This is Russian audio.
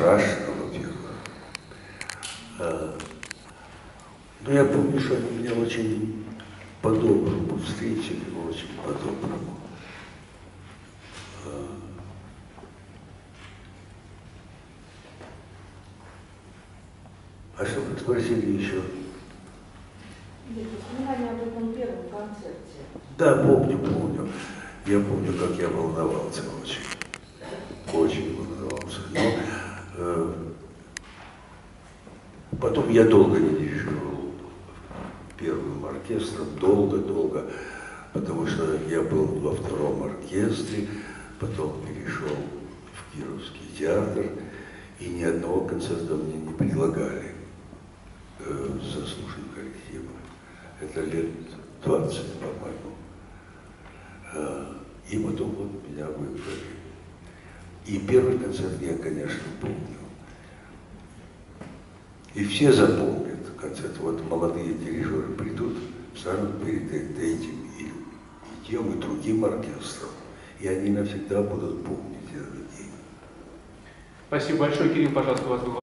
страшного пекла. Но я помню, что они меня очень по-доброму встретили, очень по-доброму. А что вы спросили еще? Нет, вспоминания об этом первом концерте. Да, помню. Я помню, как я волновался очень. Очень волновался. Но потом я долго не дирижировал первым оркестром, долго, потому что я был во втором оркестре, потом перешел в Кировский театр, и ни одного концерта мне не предлагали с заслуженным коллективом. Это лет 20, по-моему. И потом вот меня выбрали. И первый концерт я, конечно, помню. И все запомнят концерт. Вот молодые дирижеры придут, встанут перед этим и тем, и другим оркестром. И они навсегда будут помнить этот день. Спасибо большое, Кирилл, пожалуйста, у вас был.